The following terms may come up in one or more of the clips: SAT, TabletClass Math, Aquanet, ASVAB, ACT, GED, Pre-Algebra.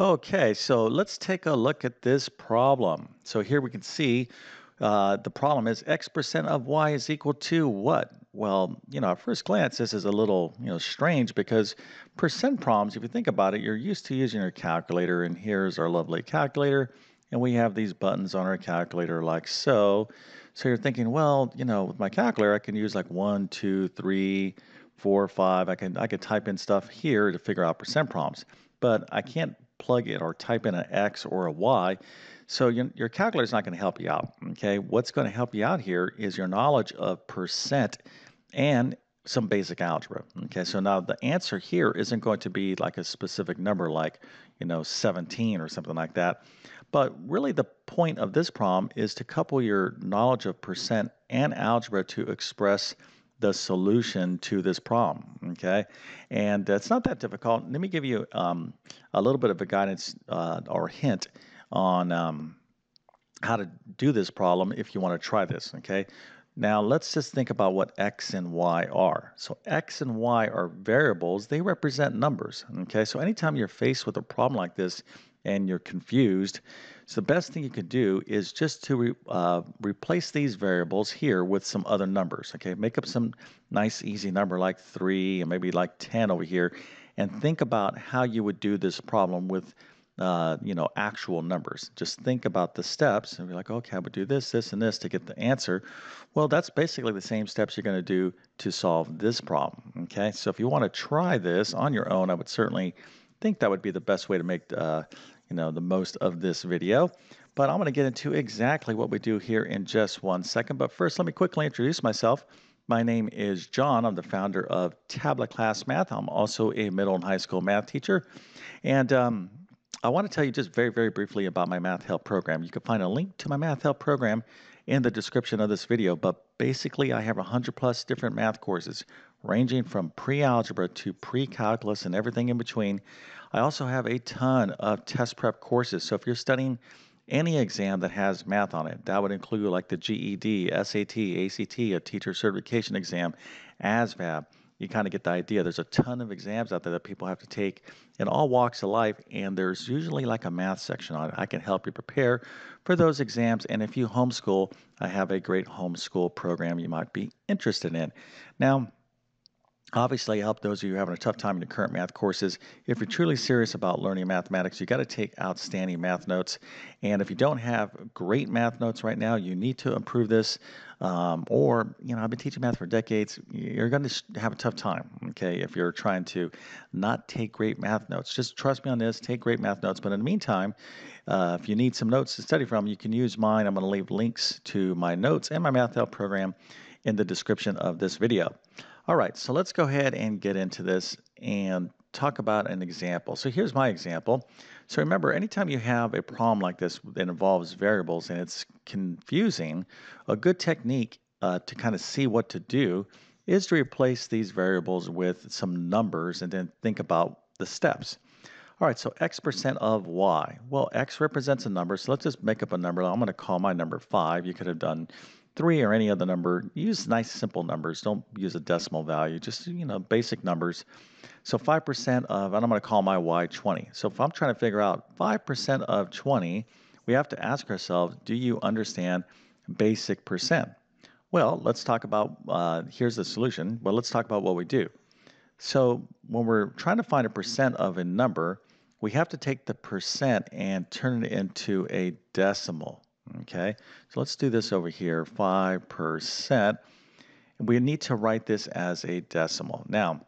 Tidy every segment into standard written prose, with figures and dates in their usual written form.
Okay, so let's take a look at this problem. So here we can see the problem is x percent of y is equal to what? Well, you know, at first glance, this is a little, strange because percent problems, if you think about it, you're used to using your calculator, and here's our lovely calculator, and we have these buttons on our calculator like so. So you're thinking, well, with my calculator, I can use like 1, 2, 3, 4, 5. I can type in stuff here to figure out percent problems, but I can't plug in or type in an X or a Y. So your calculator is not going to help you out, okay? What's going to help you out here is your knowledge of percent and some basic algebra, okay? So now the answer here isn't going to be like a specific number like, 17 or something like that. But really the point of this problem is to couple your knowledge of percent and algebra to express the solution to this problem, okay? And it's not that difficult. Let me give you a little bit of a guidance or hint on how to do this problem if you want to try this, okay? Now let's just think about what X and Y are. So X and Y are variables. They represent numbers, okay? So anytime you're faced with a problem like this and you're confused, so the best thing you could do is just to replace these variables here with some other numbers, okay? Make up some nice easy number like 3 and maybe like 10 over here, and think about how you would do this problem with actual numbers. Just think about the steps and be like, okay, I would do this, this, and this to get the answer. Well, that's basically the same steps you're going to do to solve this problem, okay? So if you want to try this on your own, I would certainly think that would be the best way to make the most of this video. But I'm going to get into exactly what we do here in just one second. But first, let me quickly introduce myself. My name is John. I'm the founder of TabletClass Math. I'm also a middle and high school math teacher. And I want to tell you just very, very briefly about my Math Help program. You can find a link to my Math Help program in the description of this video, but basically I have 100+ different math courses ranging from pre-algebra to pre-calculus and everything in between. I also have a ton of test prep courses, so if you're studying any exam that has math on it, that would include like the GED, SAT, ACT, a teacher certification exam, ASVAB, you kind of get the idea. There's a ton of exams out there that people have to take in all walks of life, and there's usually like a math section on it. I can help you prepare for those exams, and if you homeschool, I have a great homeschool program you might be interested in. Now, obviously, I help those of you who are having a tough time in your current math courses. If you're truly serious about learning mathematics, you got to take outstanding math notes. And if you don't have great math notes right now, you need to improve this. I've been teaching math for decades. You're going to have a tough time, okay, if you're trying to not take great math notes. Just trust me on this, take great math notes. But in the meantime, if you need some notes to study from, you can use mine. I'm going to leave links to my notes and my Math Help program in the description of this video. All right, so let's go ahead and get into this and talk about an example. So here's my example. So remember, anytime you have a problem like this that involves variables and it's confusing, a good technique to kind of see what to do is to replace these variables with some numbers and then think about the steps. All right, so X percent of Y. Well, X represents a number, so let's just make up a number. I'm gonna call my number 5. You could have done 3 or any other number. Use nice simple numbers. Don't use a decimal value. Just, basic numbers. So 5% of, and I'm going to call my Y 20. So if I'm trying to figure out 5% of 20, we have to ask ourselves, do you understand basic percent? Well, let's talk about, here's the solution. Well, let's talk about what we do. So when we're trying to find a percent of a number, we have to take the percent and turn it into a decimal. Okay, so let's do this over here, 5%. We need to write this as a decimal. Now,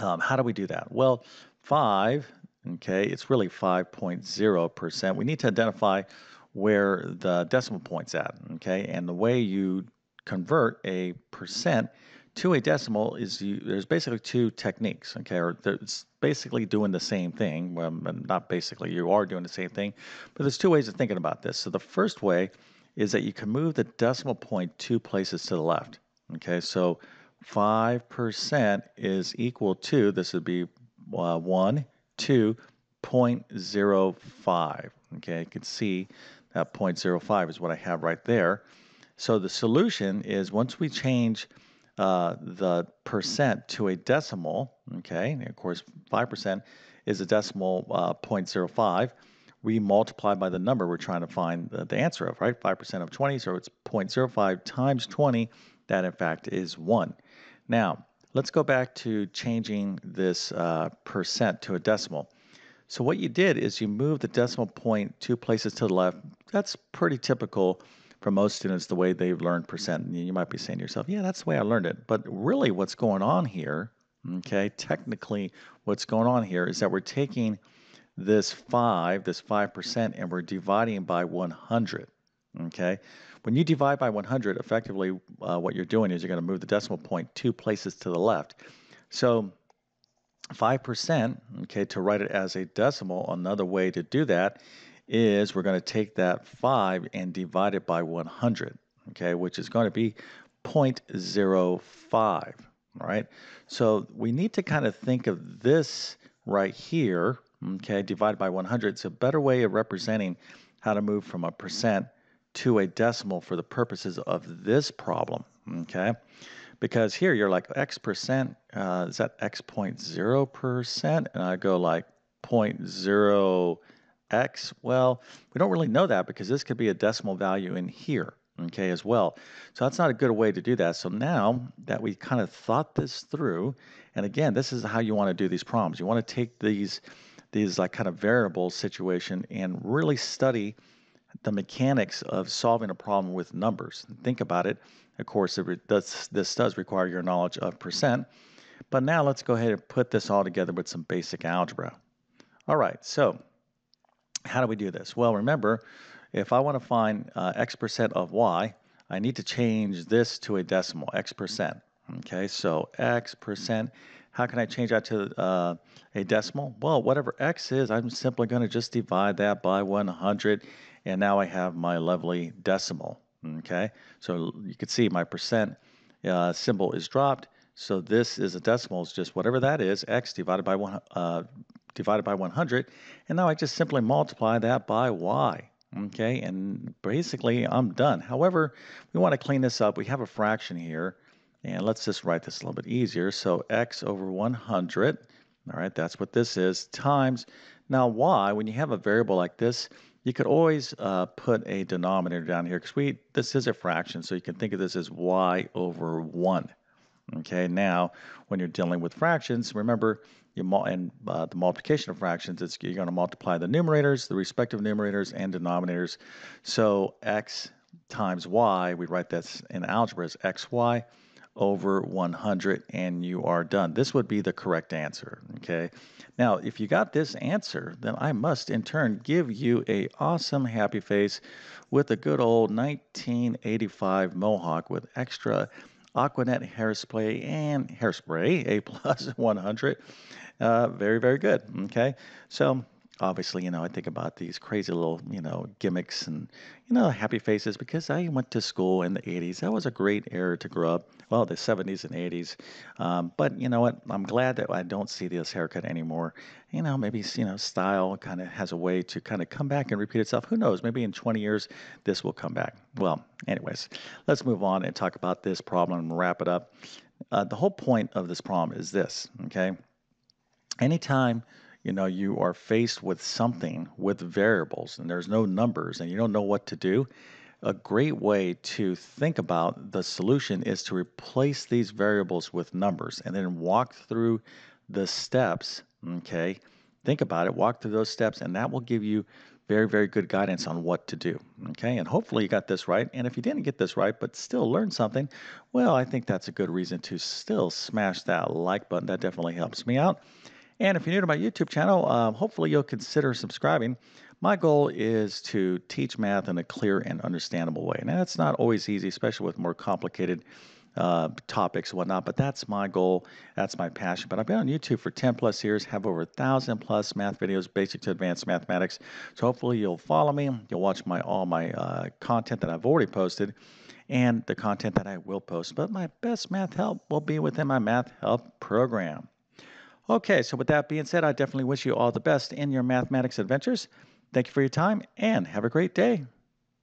how do we do that? Well, 5, okay, it's really 5.0%. We need to identify where the decimal point's at, okay? And the way you convert a percent to a decimal is there's basically two techniques, okay? Or it's basically doing the same thing. Well, not basically, you are doing the same thing, but there's two ways of thinking about this. So the first way is that you can move the decimal point 2 places to the left, okay? So 5% is equal to, this would be 1, 2.05, okay? You can see that 0.05 is what I have right there. So the solution is once we change the percent to a decimal, okay, and of course 5% is a decimal 0.05, we multiply by the number we're trying to find the answer of, right? 5% of 20, so it's 0.05 times 20. That, in fact, is 1. Now, let's go back to changing this percent to a decimal. So what you did is you moved the decimal point 2 places to the left. That's pretty typical for most students, the way they've learned percent. And you might be saying to yourself, yeah, that's the way I learned it. But really what's going on here, okay, technically what's going on here is that we're taking this 5%, and we're dividing by 100, okay? When you divide by 100, effectively what you're doing is you're going to move the decimal point 2 places to the left. So 5%, okay, to write it as a decimal, another way to do that is we're going to take that 5 and divide it by 100, okay, which is going to be 0.05, all right? So we need to kind of think of this right here, okay, divided by 100. It's a better way of representing how to move from a percent to a decimal for the purposes of this problem, okay? Because here you're like X percent, is that X 0.0%? And I go like 0.0 X. Well, we don't really know that because this could be a decimal value in here, okay, as well. So that's not a good way to do that. So now that we kind of thought this through, and again, this is how you want to do these problems. You want to take these like kind of variable situation and really study the mechanics of solving a problem with numbers. Think about it. Of course, this does require your knowledge of percent. But now let's go ahead and put this all together with some basic algebra. All right, so how do we do this? Well, remember, if I want to find X percent of Y, I need to change this to a decimal, X percent. Okay, so X percent. How can I change that to a decimal? Well, whatever X is, I'm simply going to just divide that by 100, and now I have my lovely decimal. Okay, so you can see my percent symbol is dropped. So this is a decimal. It's just whatever that is, X divided by 100, and now I just simply multiply that by Y. Okay, and basically I'm done. However, we want to clean this up. We have a fraction here. And let's just write this a little bit easier. So X over 100, all right, that's what this is, times, now Y, when you have a variable like this, you could always put a denominator down here because this is a fraction, so you can think of this as Y over 1. Okay, now when you're dealing with fractions, remember, the multiplication of fractions, you're going to multiply the numerators, the respective numerators and denominators. So X times Y, we write that in algebra as XY over 100, and you are done. This would be the correct answer, okay? Now, if you got this answer, then I must, in turn, give you a awesome happy face with a good old 1985 mohawk with extra Aquanet hairspray and hairspray, A plus 100. Very, very good, okay? So, obviously, you know, I think about these crazy little, you know, gimmicks and, you know, happy faces because I went to school in the 80s. That was a great era to grow up. Well, the 70s and 80s. But you know what? I'm glad that I don't see this haircut anymore. You know, maybe, you know, style kind of has a way to kind of come back and repeat itself. Who knows? Maybe in 20 years, this will come back. Well, anyways, let's move on and talk about this problem and wrap it up. The whole point of this problem is this, okay? Anytime you know, you are faced with something with variables and there's no numbers and you don't know what to do, a great way to think about the solution is to replace these variables with numbers and then walk through the steps, okay? Think about it, walk through those steps, and that will give you very, very good guidance on what to do, okay? And hopefully you got this right. And if you didn't get this right but still learned something, well, I think that's a good reason to still smash that like button. That definitely helps me out. And if you're new to my YouTube channel, hopefully you'll consider subscribing. My goal is to teach math in a clear and understandable way. Now, that's not always easy, especially with more complicated topics and whatnot, but that's my goal. That's my passion. But I've been on YouTube for 10 plus years, have over 1,000 plus math videos, basic to advanced mathematics. So hopefully you'll follow me. You'll watch all my content that I've already posted and the content that I will post. But my best math help will be within my math help program. Okay, so with that being said, I definitely wish you all the best in your mathematics adventures. Thank you for your time, and have a great day.